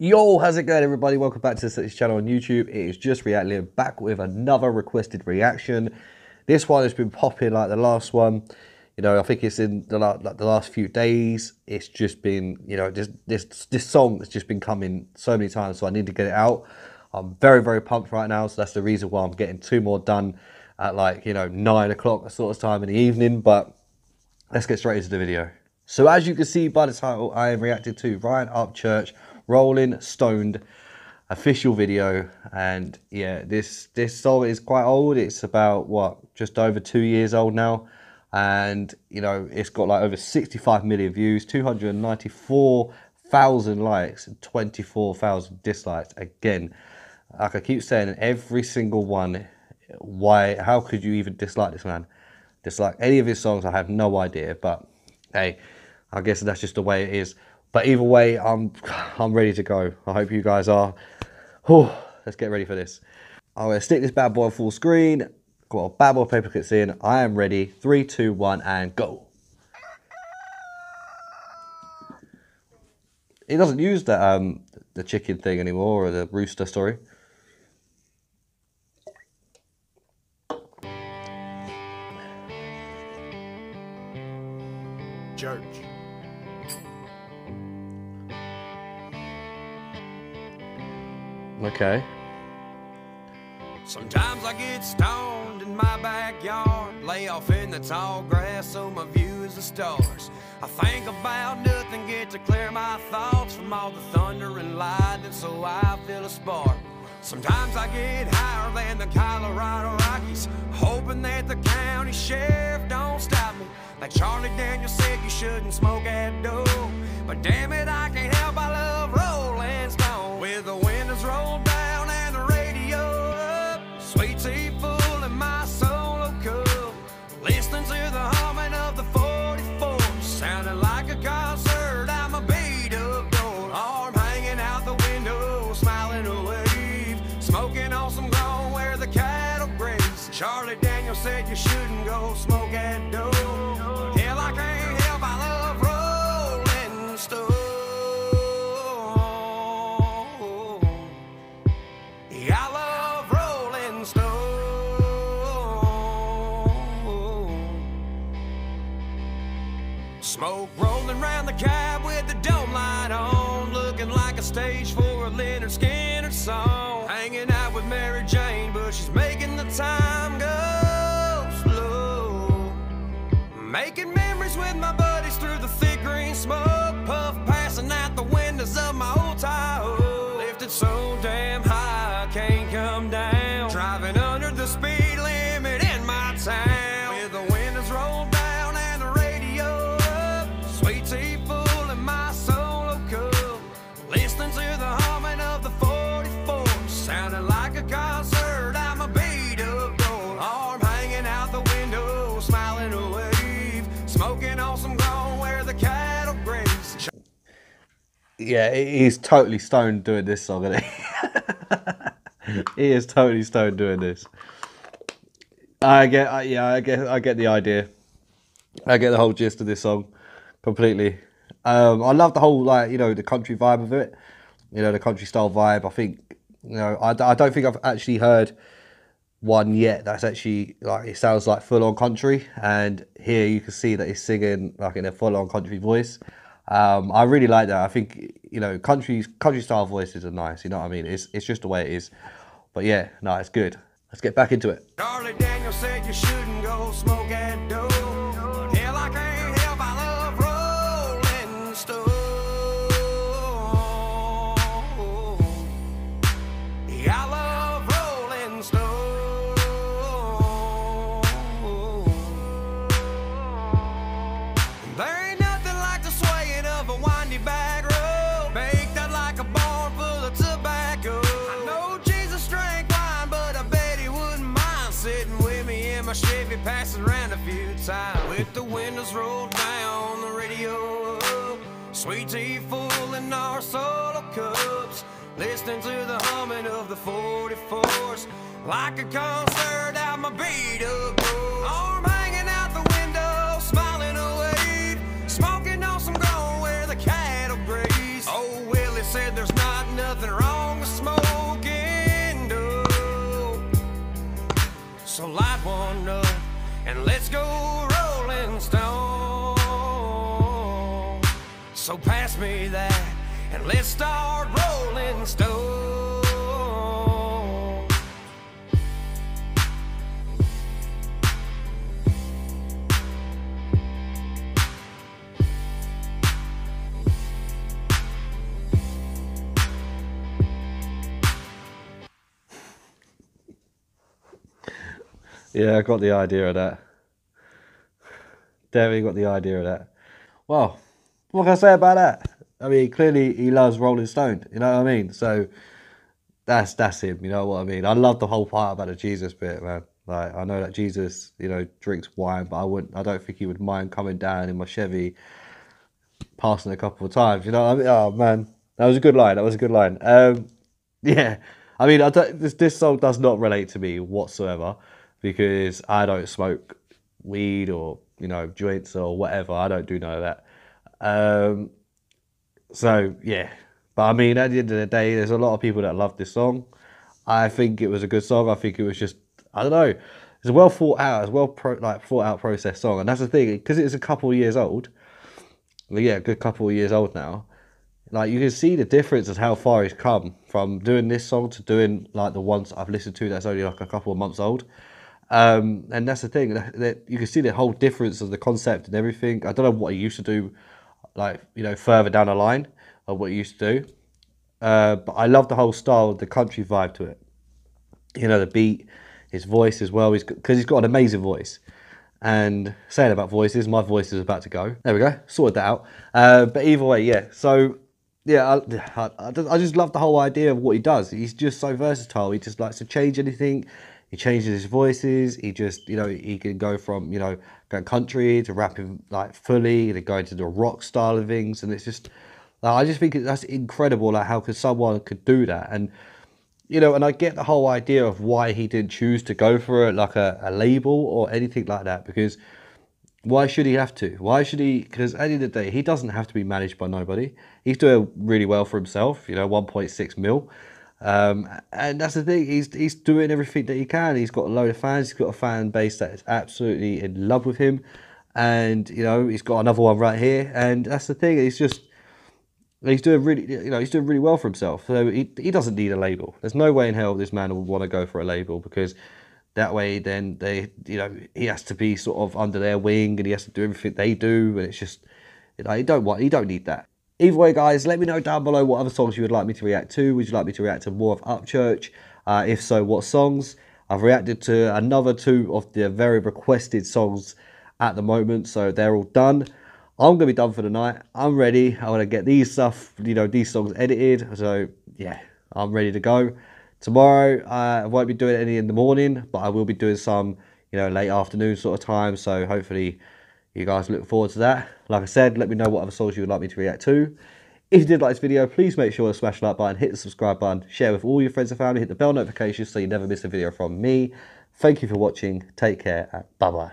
Yo, how's it going, everybody? Welcome back to this channel on YouTube. It is Just React Liam, back with another requested reaction. This one has been popping like the last one. You know, I think it's in the last few days. It's just been, you know, this song has just been coming so many times, so I need to get it out. I'm very, very pumped right now, so that's the reason why I'm getting two more done at like, you know, 9 o'clock sort of time in the evening, but let's get straight into the video. So as you can see by the title, I am reacting to Ryan Upchurch, Rollin Stoned official video. And yeah, this song is quite old. It's about, what, just over 2 years old now. And, you know, it's got like over 65 million views, 294,000 likes, and 24,000 dislikes. Again, like I keep saying, every single one, why, how could you even dislike this man? Dislike any of his songs, I have no idea, but hey, I guess that's just the way it is. But either way, I'm ready to go. I hope you guys are. Whew, let's get ready for this. I'm going to stick this bad boy on full screen. Got a bad boy paper clips in. I am ready. 3, 2, 1, and go. He doesn't use the chicken thing anymore, or the rooster story. Church. Okay. Sometimes I get stoned in my backyard, lay off in the tall grass so my view is the stars. I think about nothing, get to clear my thoughts from all the thunder and lightning, so I feel a spark. Sometimes I get higher than the Colorado Rockies, hoping that the county sheriff don't stop me. Like Charlie Daniels said, you shouldn't smoke at dope, but damn it, I can't help, I love Rollin Stoned. With the windows rolled down and the radio up, sweet tea full in my solo cup, listening to the humming of the 44, sounding like a concert. I'm a beat up door, arm hanging out the window, smiling a wave, smoking on some ground where the cattle graze. Charlie Daniels said you shouldn't go smoke at dope. Smoke rolling round the cab with the dome light on, looking like a stage for a Leonard Skinner song. Hanging out with Mary Jane, but she's making the time go slow. Making memories with my buddies through the thick green smoke, puff passing out the windows of my old Tahoe. Lifted so damn high, I can't come down, driving under the speed limit in my town. Yeah, he's totally stoned doing this song, isn't he? He is totally stoned doing this. I get the idea. I get the whole gist of this song completely. I love the whole, like, you know, the country vibe of it. You know, the country style vibe. I think, you know, I don't think I've actually heard one yet that's actually, like, it sounds like full-on country. And here you can see that he's singing like in a full-on country voice. I really like that. I think, you know, country style voices are nice, you know what I mean? It's just the way it is. But yeah, no, it's good. Let's get back into it. Charlie Daniels said you shouldn't go smoke and dope. Hell, I can't help, I love Rollin Stoned. I love Rollin Stoned. There ain't a windy back road, baked out like a barn full of tobacco. I know Jesus drank wine, but I bet he wouldn't mind sitting with me in my Chevy, passing around a few times. With the windows rolled down, the radio up, sweet tea full in our solo cups, listening to the humming of the 44s, like a concert out my beat up. Arm hanging out the window, smiling away, smoking on some ground where the cattle graze. Oh, Willie said there's There's not nothing wrong with smoking dope. So light one up and let's go Rollin Stoned. So pass me that and let's start Rollin Stoned. Yeah, I got the idea of that. Derry got the idea of that. Well, what can I say about that? I mean, clearly he loves Rollin Stoned, you know what I mean? So that's him, you know what I mean? I love the whole part about the Jesus bit, man. Like, I know that Jesus, you know, drinks wine, but I don't think he would mind coming down in my Chevy, passing a couple of times, you know what I mean? Oh man, that was a good line, that was a good line. Yeah, I mean, this song does not relate to me whatsoever because I don't smoke weed or, you know, joints or whatever. I don't do none of that. So, yeah. But, I mean, at the end of the day, there's a lot of people that love this song. I think it was a good song. I think it was just, I don't know. It's a well thought out, it's a well thought out processed song. And that's the thing, because it's a couple of years old. Well, yeah, a good couple of years old now. Like, you can see the difference of how far he's come from doing this song to doing, like, the ones I've listened to that's only, like, a couple of months old. And that's the thing. That you can see the whole difference of the concept and everything. I don't know what he used to do, like, you know, further down the line of what he used to do. But I love the whole style, the country vibe to it. You know, the beat, his voice as well, because he's got an amazing voice. And saying about voices, my voice is about to go. There we go, sorted that out. But either way, yeah. So, yeah, I just love the whole idea of what he does. He's just so versatile. He just likes to change anything. He changes his voices. He just, you know, he can go from, you know, going country to rapping like fully, to going to the rock style of things. And it's just, like, I just think that's incredible. Like, how could someone could do that? And, you know, and I get the whole idea of why he didn't choose to go for like a label or anything like that, because why should he have to? Why should he? Because at the end of the day, he doesn't have to be managed by nobody. He's doing really well for himself, you know, 1.6 mil. And that's the thing, he's doing everything that he can. He's got a load of fans, he's got a fan base that is absolutely in love with him, and, you know, he's got another one right here. And that's the thing, he's doing really, you know, he's doing really well for himself. So he doesn't need a label. There's no way in hell this man would want to go for a label, because that way then they, you know, he has to be sort of under their wing and he has to do everything they do, and it's just, you know, he don't need that. Either way, guys, let me know down below what other songs you would like me to react to. Would you like me to react to more of Upchurch? If so, what songs? I've reacted to another two of the very requested songs at the moment, so they're all done. I'm going to be done for the night. I'm ready. I want to get these stuff, you know, these songs edited. So, yeah, I'm ready to go. Tomorrow, I won't be doing any in the morning, but I will be doing some, you know, late afternoon sort of time. So, hopefully you guys look forward to that. Like I said, let me know what other songs you would like me to react to. If you did like this video, please make sure to smash the like button, hit the subscribe button, share with all your friends and family, hit the bell notification so you never miss a video from me. Thank you for watching, take care, and bye-bye.